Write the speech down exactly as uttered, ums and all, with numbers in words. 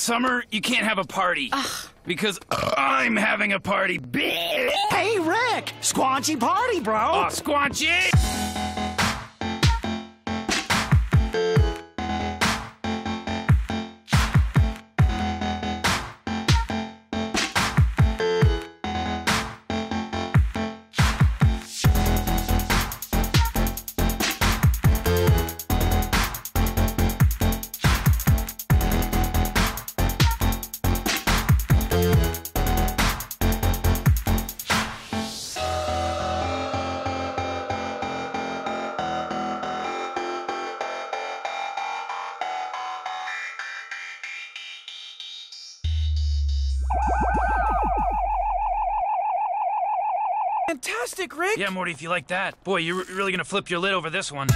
Summer, you can't have a party. Ugh. Because I'm having a party. Hey, Rick! Squanchy party, bro! Oh, Squanchy! Fantastic, Rick! Yeah, Morty, if you like that. Boy, you're really gonna flip your lid over this one.